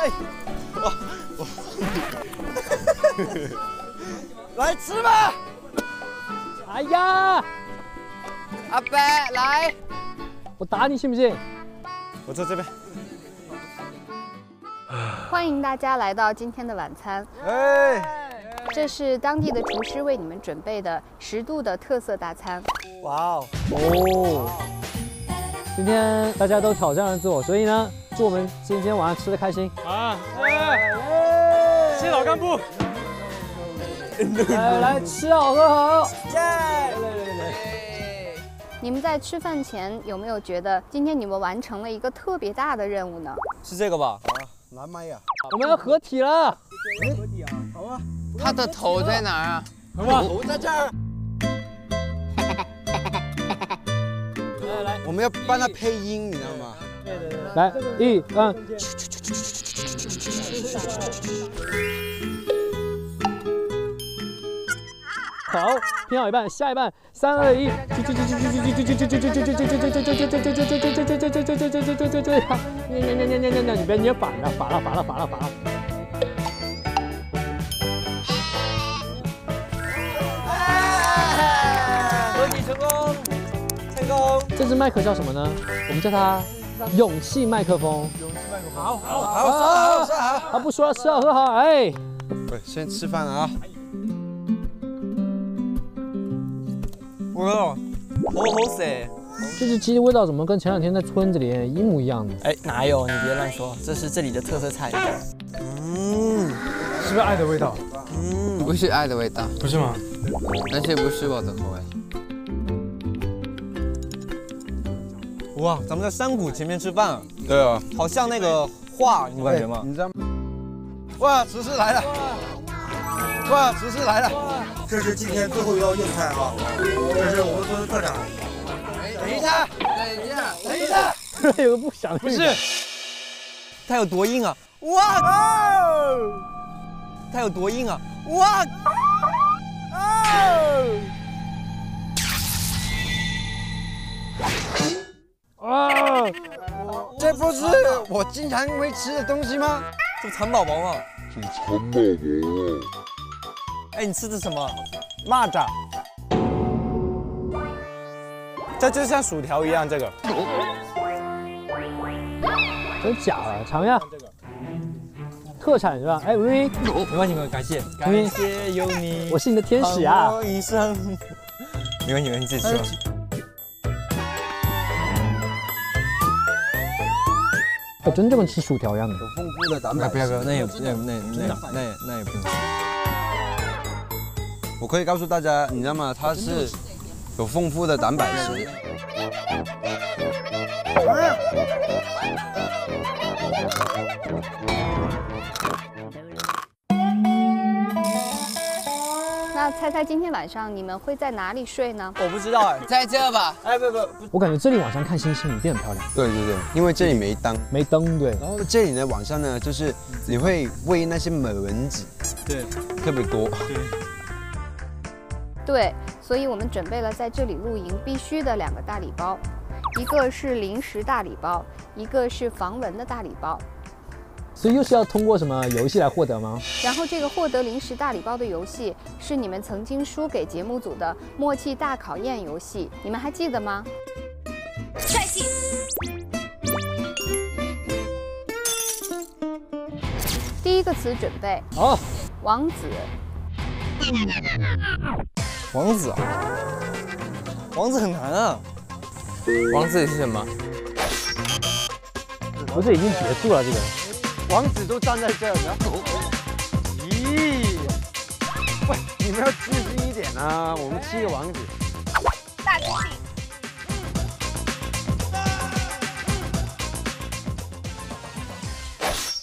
哎，我放你，来吃吧！哎呀，阿伯来，我打你信不信？我坐这边。欢迎大家来到今天的晚餐。哎。 这是当地的厨师为你们准备的10度的特色大餐。哇哦！今天大家都挑战了自我，所以呢，祝我们今天晚上吃的开心。啊！谢谢老干部。来吃好喝好。耶！来。你们在吃饭前有没有觉得今天你们完成了一个特别大的任务呢？是这个吧？啊，拿麦呀！我们要合体了。合体啊！好啊。 他的头在哪儿啊？头在这儿。来来，我们要帮他配音，你知道吗？对对对。来，1、2。好，拼好一半，下一半，3、2、1。你别捏反了，反了，反了，反了，反了。 成功！这支麦克叫什么呢？我们叫它勇气麦克风。勇气麦克风，好，好，好，好，好，不说了，吃好喝好，哎，先吃饭了啊！哇，好涩！这只鸡的味道怎么跟前2天在村子里一模一样呢？哎，哪有？你别乱说，这是这里的特色菜。嗯，是不是爱的味道？嗯，不是爱的味道，不是吗？而且不是我的口味。 哇，咱们在山谷前面吃饭，对啊，好像那个画，你感觉吗？你知道吗？哇，厨师来了！哇，厨师来了！这是今天最后一道硬菜哈，这是我们村特产。等一下，等一下，等一下！有个不祥的不是，它有多硬啊！哇，它有多硬啊！哇，哦！ 啊！这不是我经常会吃的东西吗？这蚕宝宝吗？这蚕宝宝。哎，你吃的什么？蚂蚱。这就像薯条一样，这个。真假的，尝一下。特产是吧？哎，文云，没关系，没关系，感谢，感谢有你，我是你的天使啊！一生，没关系，没关系，你自己吃吧。 真这么吃薯条一样的，有丰富的蛋白。不要不要，那也不用。我可以告诉大家，你知道吗？它是有丰富的蛋白质。那猜猜今天晚上你们会在哪里睡呢？我不知道哎，在这吧。哎，不，我感觉这里晚上看星星一定很漂亮。对对对，因为这里没灯，没灯对。然后这里呢晚上呢，就是你会喂那些美蚊子，对，特别多。对，所以我们准备了在这里露营必须的2个大礼包，一个是零食大礼包，一个是防蚊的大礼包。 所以又是要通过什么游戏来获得吗？然后这个获得零食大礼包的游戏是你们曾经输给节目组的默契大考验游戏，你们还记得吗？再见。第一个词准备好，王子。王子啊，王子很难啊。王子是什么？不是已经结束了这个？ 王子都站在这儿，然后，咦，喂，你们要自信一点啊！我们7个王子，大自信。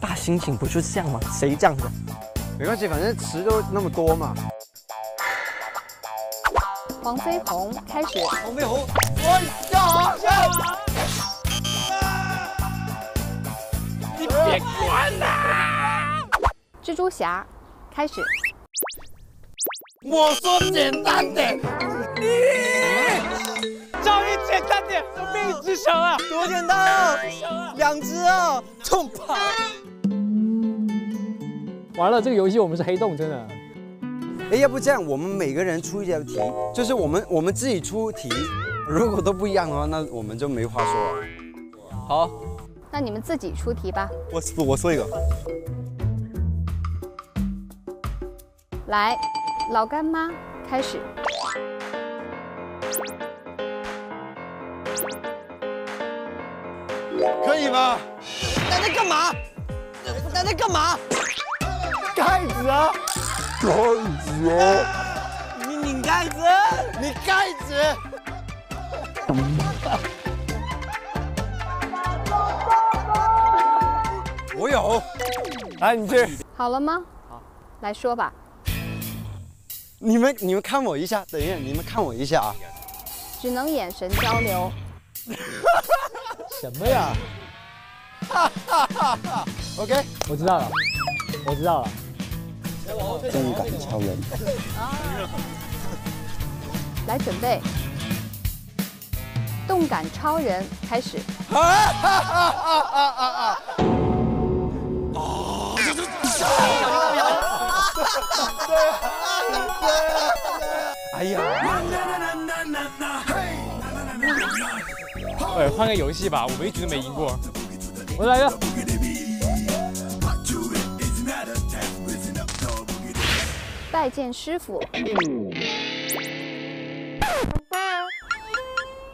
大猩猩不就是这样吗？谁这样的？没关系，反正词都那么多嘛。黄飞鸿开始。黄飞鸿，我要好笑。 别管啦！蜘蛛侠，开始。我说简单点，你找一简单点，怎么变一只蛇啊？多简单啊！两只啊，冲吧！完了，这个游戏我们是黑洞，真的。哎，要不这样，我们每个人出一道题，就是我们自己出题，如果都不一样的话，那我们就没话说了。好，那你们自己出题吧。我说一个。来，老干妈开始。 可以吗？奶奶干嘛？奶奶干嘛？盖子啊！盖子啊！你拧盖子！你盖子！我有。来，你去。好了吗？好，来说吧。你们看我一下，等一下，你们看我一下啊。只能眼神交流。 什么呀？哈哈哈哈 ！OK， 我知道了。正港超人。来准备，动感超人开始。哎呀！ 哎，换个游戏吧，我们一局都没赢过。我来一个。拜见师傅。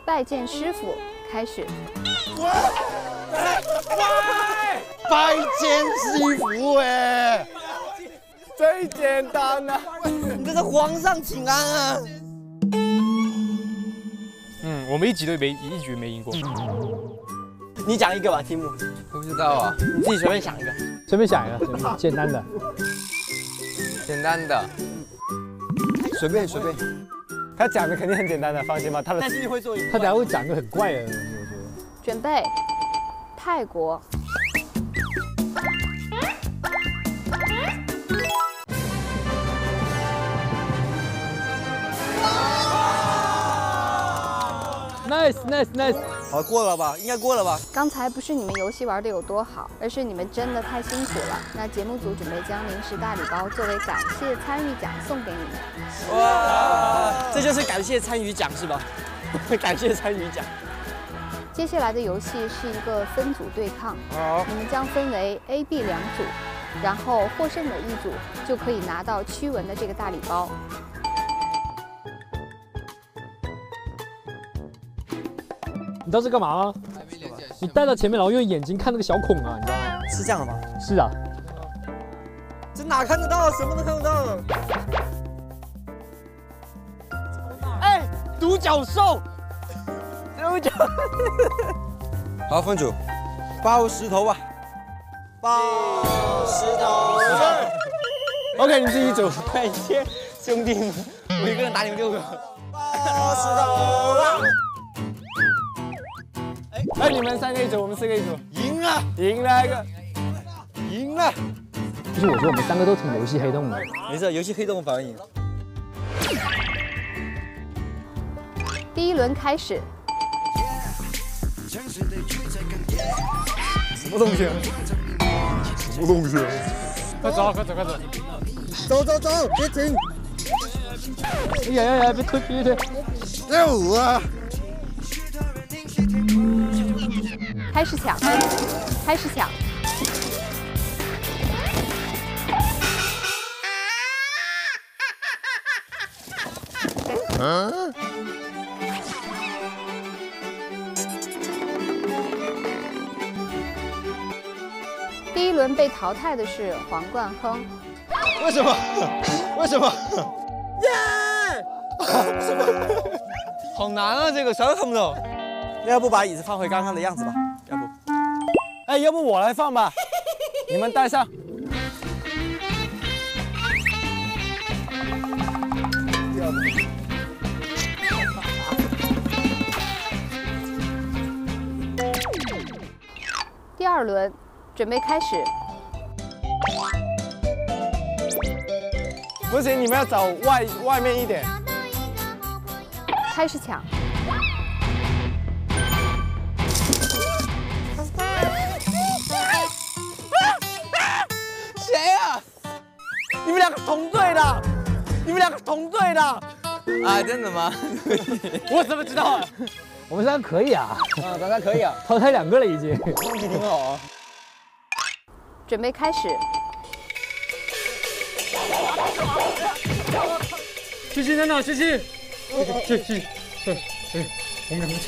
拜见师傅，开始。拜见师傅哎，最简单了。你这是皇上请安啊。 嗯，我们一局没赢过。你讲一个吧，题目。不知道啊，你自己随便想一个。随便想一个，简单的。随便。他讲的肯定很简单的，放心吧。但是你会做。他等下会讲一个很怪的东西，我觉得。准备，泰国。Nice， 好，过了吧，应该过了吧。刚才不是你们游戏玩的有多好，而是你们真的太辛苦了。那节目组准备将零食大礼包作为感谢参与奖送给你们。哇，这就是感谢参与奖是吧？感谢参与奖。接下来的游戏是一个分组对抗，你们将分为 A、B 两组，然后获胜的一组就可以拿到驱蚊的这个大礼包。 你知道这干嘛吗？你戴到前面，然后用眼睛看那个小孔啊，你知道吗？是这样的吗？是啊。这哪看得到？什么都看不到。哎，独角兽，独角。好，分组，包石头吧。包石头。OK， 你自己走。感谢兄弟们，我一个人打你们6个。包石头。 那你们3个一组，我们4个一组，赢了。就是我觉得我们3个都挺游戏黑洞的。没事，游戏黑洞反而赢。第一轮开始。什么东西？快走！走，别停！哎呀，别推！6啊！ 开始抢！第一轮被淘汰的是黄冠亨。为什么？耶！什么？好难啊，这个啥都看不懂。那要不把椅子放回刚刚的样子吧？ 要不我来放吧，你们带上。第二轮，准备开始。不行，你们要找外面一点。开始抢。们两个同队的啊？真的吗？我怎么知道啊？我们三个可以啊！啊，咱仨可以啊！淘汰两个了已经，运气挺好啊。准备开始。 去去哪哪去去去去去去，我们两个抢。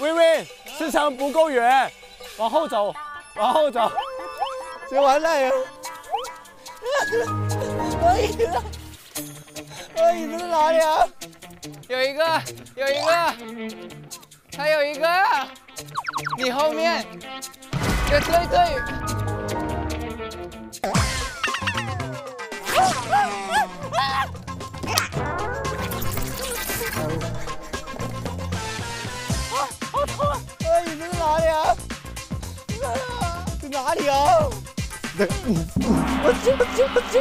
微微，市场不够远，往后走，往后走。谁完蛋呀？我椅子，我椅子在哪里啊？有一个，有一个，还有一个，你后面，对对对。 哪里啊？我去我去我去！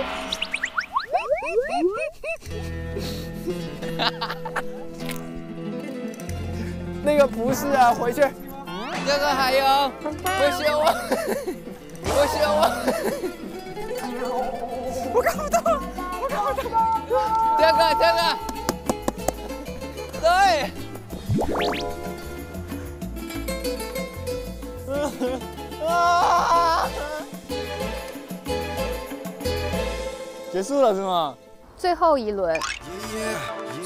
那个不是啊，回去。这个还有，回去我，回去我。我看不到，我看不到。这个这个，对。啊！结束了是吗？最后一轮。这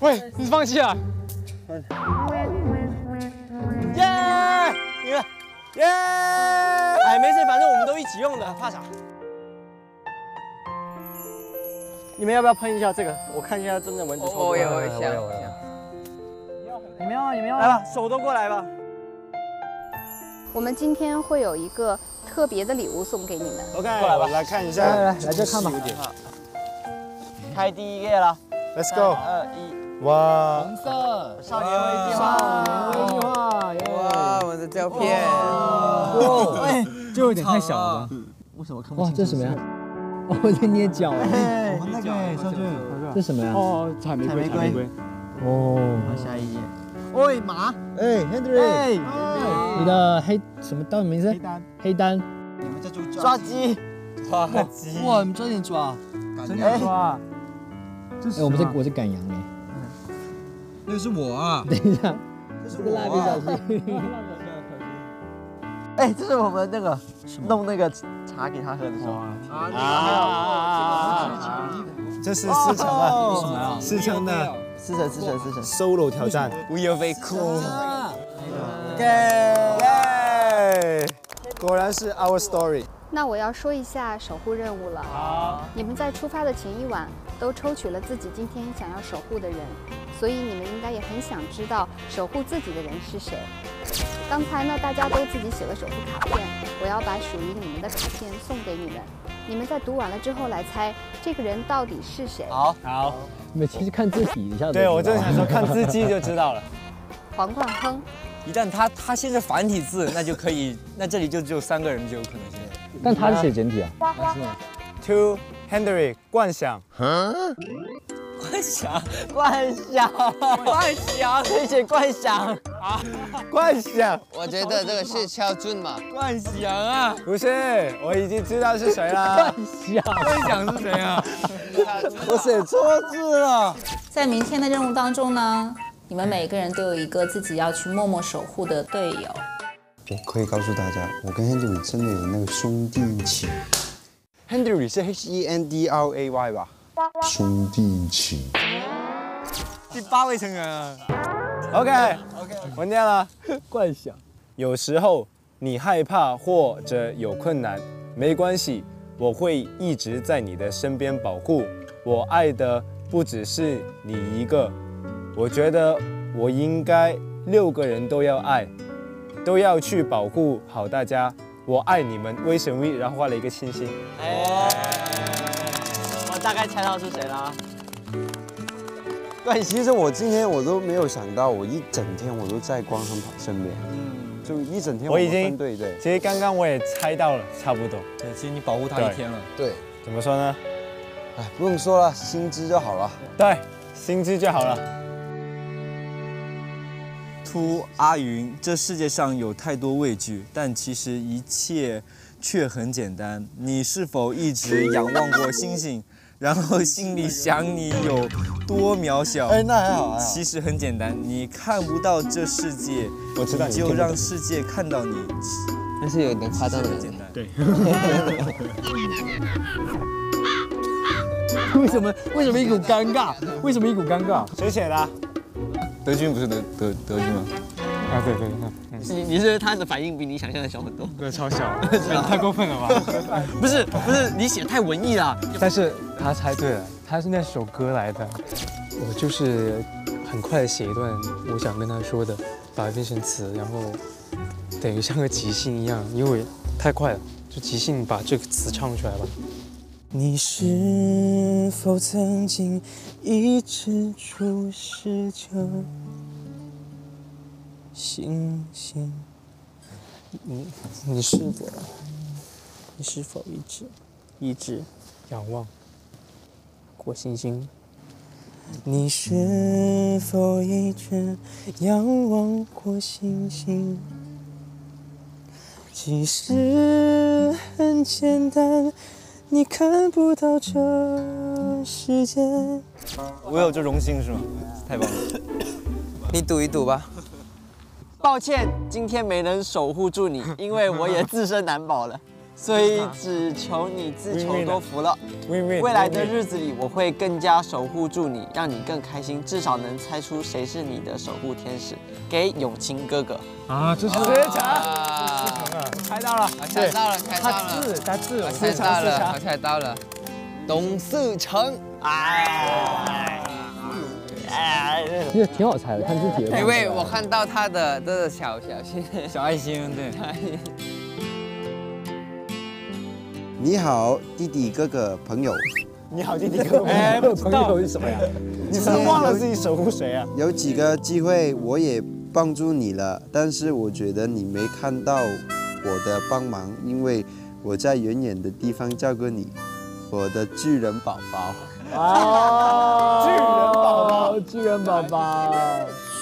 喂，你放弃了？耶！你看，耶！哎，没事，反正我们都一起用的，怕啥？你们要不要喷一下这个？我看一下真的蚊子臭不臭。我有，我有，我有。你们要来吧，手都过来吧。 我们今天会有一个特别的礼物送给你们。OK， 过来吧，来看一下，来这看吧。开第一页了 ，Let's go。2、1， 哇！红色少年微计划，哇，我的照片，哇，就有点太小了，为什么看不清？哇，这什么呀？我在捏脚。哎，那个，上去，这什么呀？哦，采玫瑰，采玫瑰。哦，下一页。 喂马，哎 ，Henry， 哎，你的黑什么单名字？黑单，黑单。你们在做抓鸡，抓鸡。哇，你们真能抓，真能抓。哎，我是赶羊哎。那是我啊。等一下，这是蜡笔小新。哎，这是我们那个弄那个茶给他喝的时候。啊！这是思成啊，思成的。 思成 solo 挑战 ，We are very cool。耶！果然是 our story。那我要说一下守护任务了。好。你们在出发的前一晚都抽取了自己今天想要守护的人，所以你们应该也很想知道守护自己的人是谁。刚才呢，大家都自己写了守护卡片，我要把属于你们的卡片送给你们。 你们在读完了之后来猜这个人到底是谁。好，好，你们其实看字体一下。对，我就想说看字迹就知道了。黄冠亨，一旦他写着繁体字，那就可以，那这里就只有三个人就有可能性。但他是写简体啊。花花。To Henry 冠翔。冠翔，谁写冠翔啊？冠翔，我觉得这个是肖俊嘛。冠翔啊，不是，我已经知道是谁了。冠翔是谁啊？我写错字了。在明天的任务当中呢，你们每个人都有一个自己要去默默守护的队友。我可以告诉大家，我跟 Henry 真的有那个兄弟义气。Henry 是 HENDRAY 吧？ 兄弟情，第八位成员啊。OK，我念了。冠翔，有时候你害怕或者有困难，没关系，我会一直在你的身边保护。我爱的不只是你一个，我觉得我应该6个人都要爱，都要去保护好大家。我爱你们，威神V，然后画了一个星星。哎。大概猜到是谁啦。对，其实我今天我都没有想到，我一整天我都在光亨身边，嗯，就一整天我已经对对。其实刚刚我也猜到了，差不多。对，其实你保护他一天了。对，怎么说呢？哎，不用说了，薪资就好了。对，薪资就好了。 出阿云，这世界上有太多畏惧，但其实一切却很简单。你是否一直仰望过星星，然后心里想你有多渺小？哎，那还好。其实很简单，你看不到这世界，我知道，你就让世界看到你。但是有点夸张的人。简单。对。为什么一股尴尬？为什么一股尴尬？谁写的？ 德军不是德军吗？啊，对对对，你是他的反应比你想象的小很多，对，超小，太过分了吧？不是，你写太文艺了。但是他猜对了，他是那首歌来的。我就是很快写一段我想跟他说的，把它变成词，然后等于像个即兴一样，因为太快了，就即兴把这个词唱出来吧。你是否曾经？ 一直注视着星星，你是否一直仰望过星星？你是否一直仰望过星星？其实很简单。 你看不到这世界。我有这荣幸是吗？太棒了！你赌一赌吧。抱歉，今天没能守护住你，因为我也自身难保了，所以只求你自求多福了。未来的日子里，我会更加守护住你，让你更开心，至少能猜出谁是你的守护天使。给永清哥哥。啊，这是谁抢？ 猜到了，猜到了，猜到了，董思成，哎，这挺好猜的，看字体。因为我看到他的这个小爱心，对。你好，弟弟哥哥朋友。你好，弟弟哥哥。哎，不知道是什么呀？你是忘了自己守护谁啊？有几个机会我也帮助你了，但是我觉得你没看到。 我的帮忙，因为我在远远的地方叫过你，我的巨人宝宝。啊！巨人宝宝，巨人宝宝。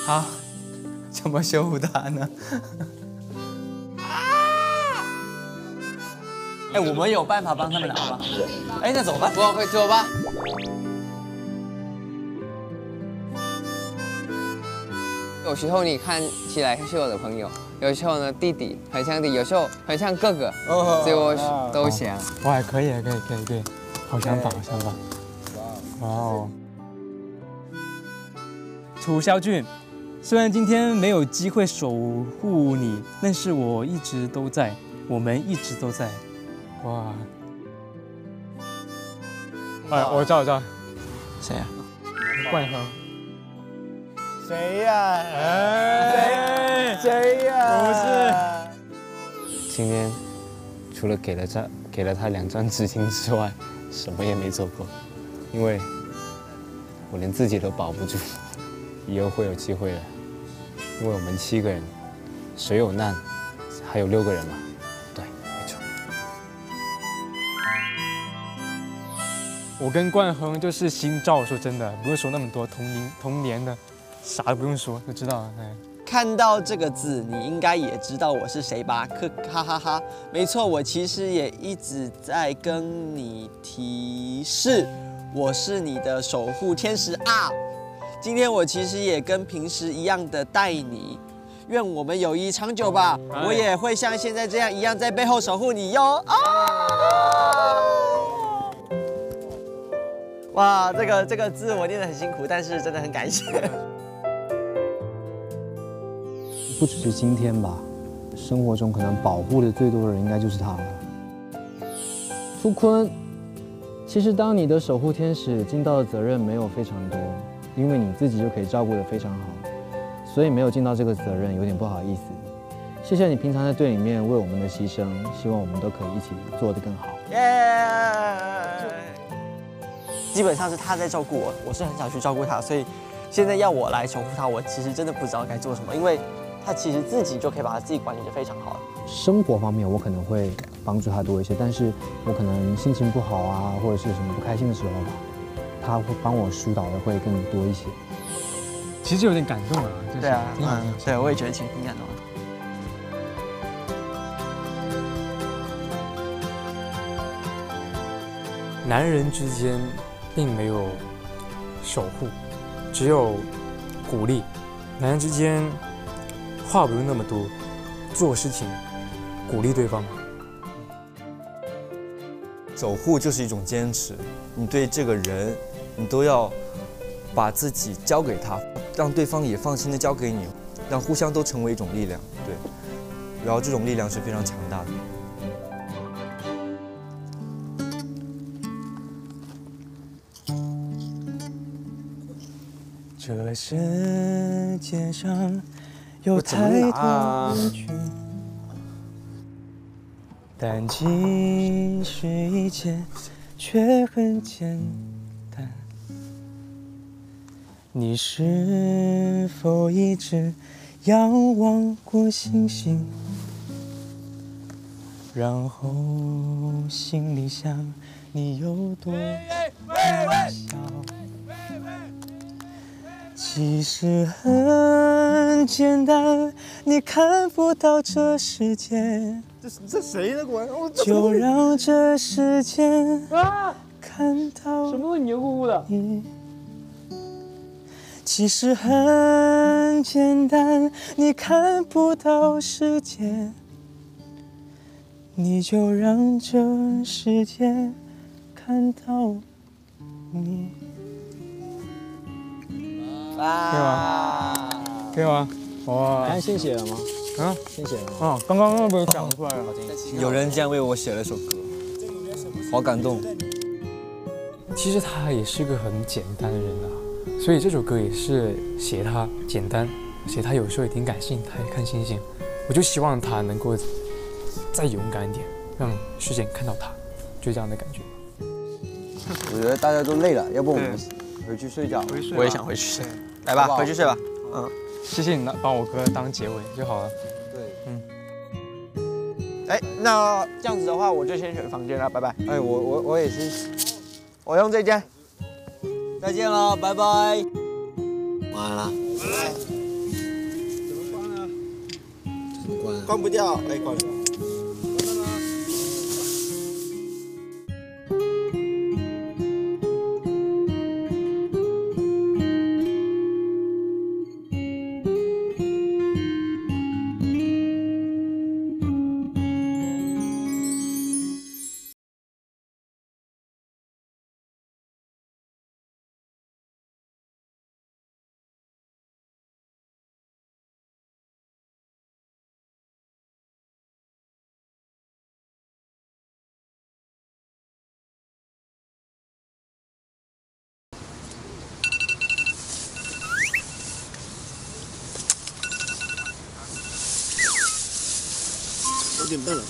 好，怎么修复它呢？哎，我们有办法帮他们拿吗？哎，那走吧，我会走吧。 有时候你看起来是我的朋友，有时候呢弟弟很像弟，有时候很像哥哥，所以我都写了。哇，可以，好想法。哇哦！楚肖俊，虽然今天没有机会守护你，但是我一直都在，我们一直都在。哇！哎，我知道。谁呀？冠亨。 谁呀？谁呀？不是。今天除了给了他2张纸巾之外，什么也没做过，因为我连自己都保不住。以后会有机会的，因为我们7个人，谁有难，还有6个人嘛。对，没错。我跟冠亨就是心照，说真的，不用说那么多童年的。 啥都不用说，就知道了。看到这个字，你应该也知道我是谁吧？哈哈哈！没错，我其实也一直在跟你提示，我是你的守护天使啊！今天我其实也跟平时一样的带你，愿我们友谊长久吧！我也会像现在这样一样在背后守护你哟！啊！ 哇，这个字我念得很辛苦，但是真的很感谢。不只是今天吧，生活中可能保护的最多的人应该就是他了。初坤，其实当你的守护天使尽到的责任没有非常多，因为你自己就可以照顾得非常好，所以没有尽到这个责任有点不好意思。谢谢你平常在队里面为我们的牺牲，希望我们都可以一起做得更好。耶！基本上是他在照顾我，我是很少去照顾他，所以现在要我来守护他，我其实真的不知道该做什么，因为他其实自己就可以把他自己管理得非常好了。生活方面我可能会帮助他多一些，但是我可能心情不好啊，或者是什么不开心的时候吧，他会帮我疏导的会更多一些。其实有点感动啊，就是对啊，嗯，对，我也觉得挺感动的。 男人之间并没有守护，只有鼓励。男人之间话不用那么多，做事情鼓励对方。守护就是一种坚持，你对这个人，你都要把自己交给他，让对方也放心的交给你，让互相都成为一种力量。对，然后这种力量是非常强大的。 这世界上有太多人群，但其实一切却很简单。你是否一直仰望过星星，然后心里想你有多渺小？ 其实很简单，你看不到这世界。这谁呢？果然，就让这世界看到什么会黏糊糊的？其实很简单，你看不到世界，你就让这世界看到你。 啊，可以吗？哇！你看先写了吗？啊，先写了。啊，刚刚不是讲出来了？有人竟然为我写了首歌，好感动。其实他也是个很简单的人啊，所以这首歌也是写他简单，写他有时候也挺感性，他也看星星。我就希望他能够再勇敢一点，让世界看到他，就这样的感觉。我觉得大家都累了，要不我们回去睡觉。我也想回去睡。 来吧，回去睡吧。嗯，谢谢你帮我歌当结尾就好了。对，嗯。哎，那这样子的话，我就先选房间了，拜拜。哎，我也是，我用这间。再见了，拜拜。晚安啦。怎么关啊？怎么关啊？关不掉，哎，关了。 9点半了，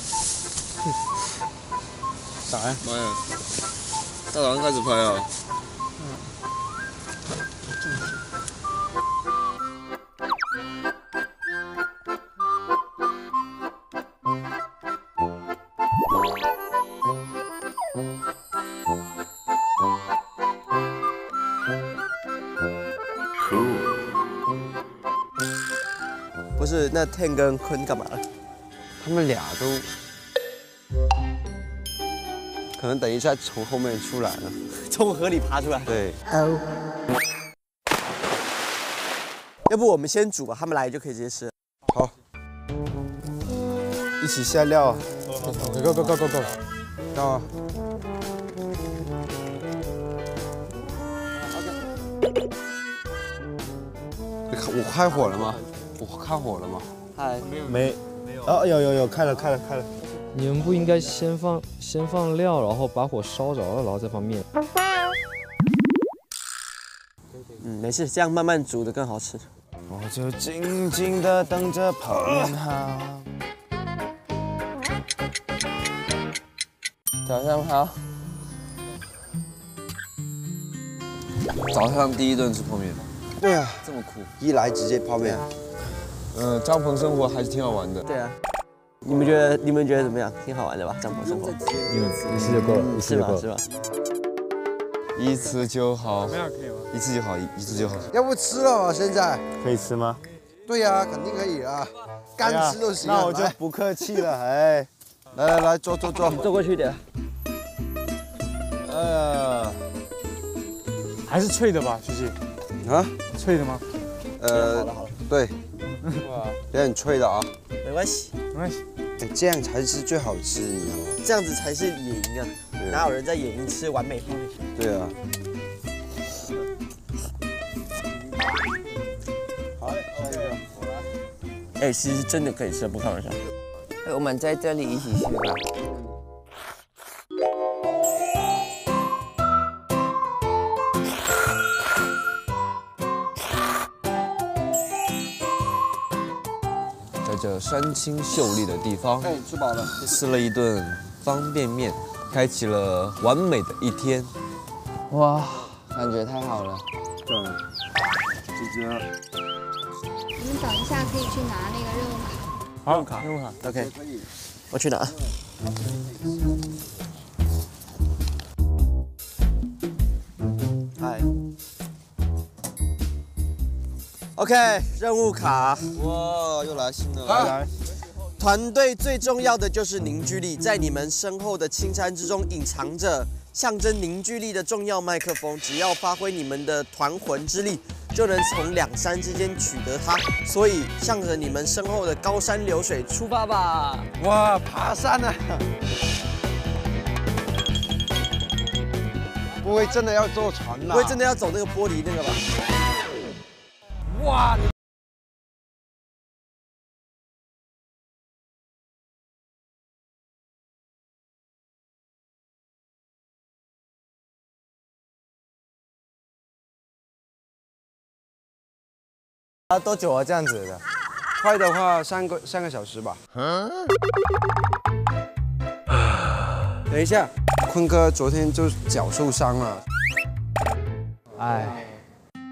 啥呀？妈呀！大早上开始拍啊！不是，那天跟坤干嘛了？ 他们俩都可能等一下从后面出来了，从河里爬出来。对。要不我们先煮吧，他们来就可以直接吃。好。一起下料。Go go go go go！ 到啊。我开火了吗？我开火了吗？嗨，没。 哦，有，开了。你们不应该先放料，然后把火烧着了，然后再放面。嗯，没事，这样慢慢煮的更好吃。我就静静的等着泡面好。早上好。早上第一顿吃泡面。对啊，这么酷，一来直接泡面。嗯，帐篷生活还是挺好玩的。对啊。 你们觉得怎么样？挺好玩的吧？帐篷生活，一次就够了，一次就够了，是吧？一次就好，怎么样？可以吗？一次就好，一次就好。要不吃了吧？现在可以吃吗？对呀，肯定可以啊，干吃都行。那我就不客气了，哎，来，坐，坐过去一点。还是脆的吧，徐静？啊？脆的吗？好了，对。 有点脆的啊，没关系，这样才是最好吃，你知道吗？这样子才是野营啊，哪有人在野营吃完美泡面？对啊。好，我来。哎，其实真的可以吃，不开玩笑。哎，我们在这里一起吃吧。这山清秀丽的地方，哎，吃饱了，吃了一顿方便面，开启了完美的一天。哇，感觉太好了。对，姐姐，你们等一下可以去拿那个任务卡。好，任务卡 ，OK， 可以。我去拿。嗨。OK， 任务卡。哇，又来新的了。来，团队最重要的就是凝聚力，在你们身后的青山之中隐藏着象征凝聚力的重要麦克风，只要发挥你们的团魂之力，就能从两山之间取得它。所以，向着你们身后的高山流水出发吧！哇，爬山啊！不会真的要坐船吧？不会真的要走那个玻璃那个吧？ 哇！啊，多久啊？这样子的，快的话三个小时吧。嗯。等一下，坤哥昨天就脚受伤了。哎。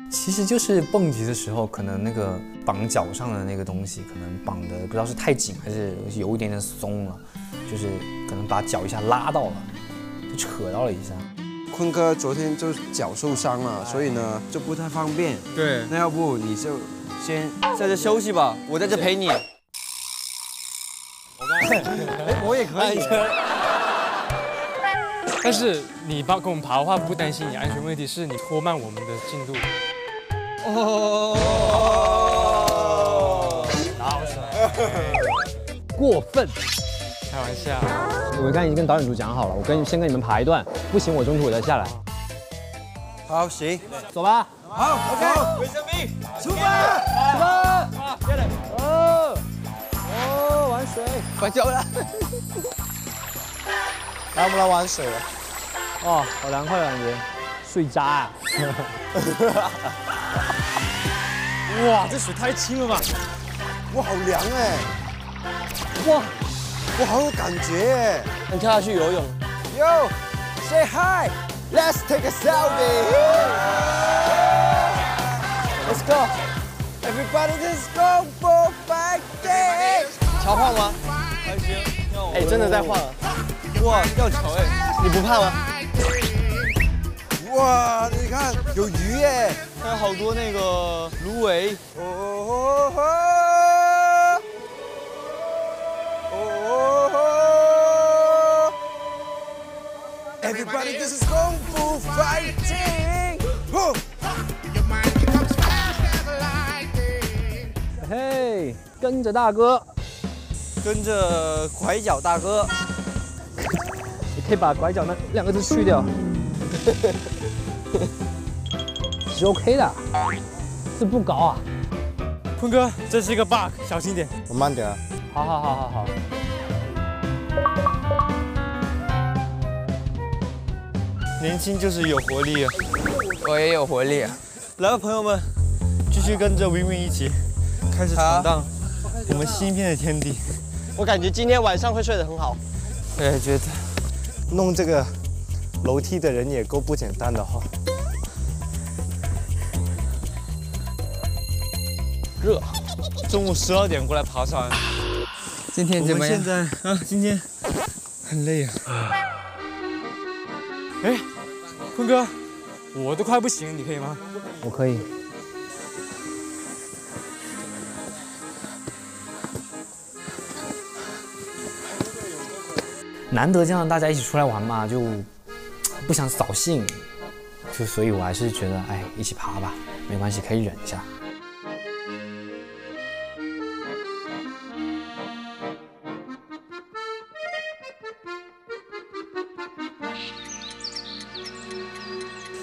其实就是蹦极的时候，可能那个绑脚上的那个东西，可能绑的不知道是太紧还是有一点点松了，就是可能把脚一下拉到了，就扯到了一下。坤哥昨天就脚受伤了，所以呢就不太方便。对，那要不你就先在这休息吧，我在这陪你。我也可以。但是你帮跟我们爬的话，不担心你安全问题，是你拖慢我们的进度。 哦，好帅！过分，开玩笑。我刚才已经跟导演组讲好了，我先跟你们爬一段，不行我中途我再下来。好，行，走吧。好 ，OK。威神 V， 出发！出发！下来。哦，玩水，玩够了。来，我们来玩水了。哦，好凉快的感觉，睡渣啊！ 哇，这水太清了吧！哇，好凉哎！哇，好有感觉哎！你跳下去游泳。Yo, say hi, let's take a selfie. Let's go, everybody, let's go for five days. 潮晃吗？还行。哎，真的在晃啊！哇，要潮哎！你不怕吗？哇，你看有鱼哎！ 还有好多那个芦苇。哦 Everybody, this is kung fu fighting. Hey， 跟着大哥，跟着拐角大哥。你可以把拐角那两个字去掉。是 OK 的，这不高啊。坤哥，这是一个 bug， 小心点。我慢点啊。好。年轻就是有活力啊。我也有活力啊。来吧，朋友们，继续跟着 WinWin 一起，开始闯荡我们新片的天地。我感觉今天晚上会睡得很好。我也觉得，弄这个楼梯的人也够不简单的哈。热，中午12点过来爬山。今天怎么样？今天很累啊。哎，坤哥，我都快不行，你可以吗？我可以。难得这样大家一起出来玩嘛，就不想扫兴。 就所以，我还是觉得，哎，一起爬吧，没关系，可以忍一下。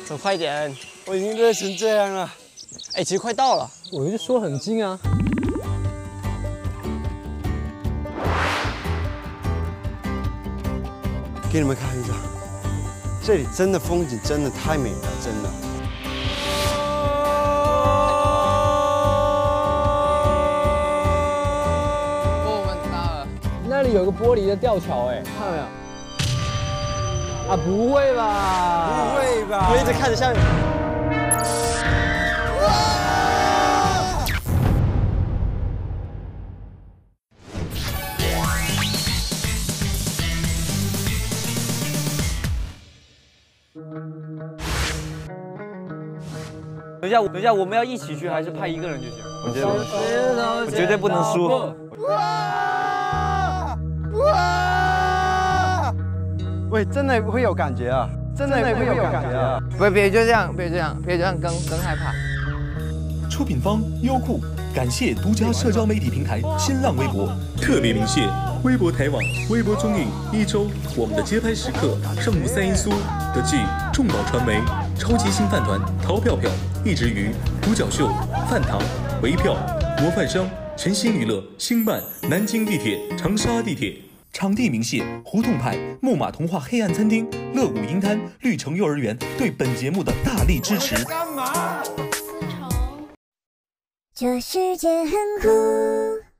走快点，我已经热成这样了。哎，其实快到了，我就说很近啊。给你们看一下。 这里真的风景真的太美了，真的。风很大了，那里有个玻璃的吊桥，哎，看到没有？啊，不会吧？不会吧？我一直看着下面。等一下，我们要一起去还是派一个人就行？我觉得我绝对不能输。哇哇！喂，真的会有感觉啊！真的会有感觉啊！别就这样，别这样，更害怕。出品方优酷，感谢独家社交媒体平台新浪微博，特别鸣谢微博台网、微博综艺一周我们的街拍时刻，圣母三音酥的剧，众宝传媒。 超级星饭团、淘票票、一直鱼、独角秀、饭堂、围票、模范商、全新娱乐、星漫、南京地铁、长沙地铁。场地鸣谢胡同派、木马童话黑暗餐厅、乐谷鹰滩、绿城幼儿园对本节目的大力支持。干嘛？这世界很酷。